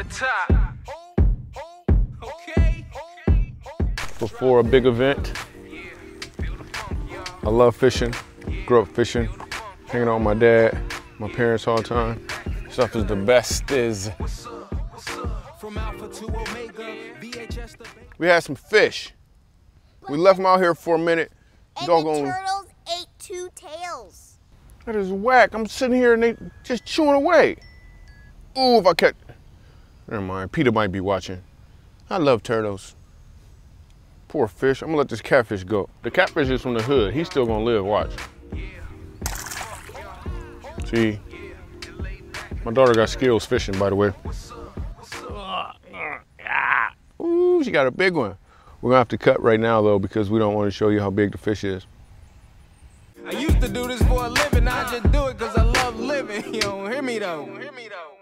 on the top. Before a big event, I love fishing. Grew up fishing, hanging out with my dad, my parents all the time. Stuff is the best is. We had some fish. We left them out here for a minute. And the turtles ate two tails. That is whack. I'm sitting here and they just chewing away. Ooh, if I catch. Never mind, Peter might be watching. I love turtles. Poor fish. I'm gonna let this catfish go. The catfish is from the hood. He's still gonna live, watch. See, my daughter got skills fishing, by the way. Ooh, she got a big one. We're gonna have to cut right now though, because we don't want to show you how big the fish is. I used to do this for a living. I just do it because I love living. You don't hear me though.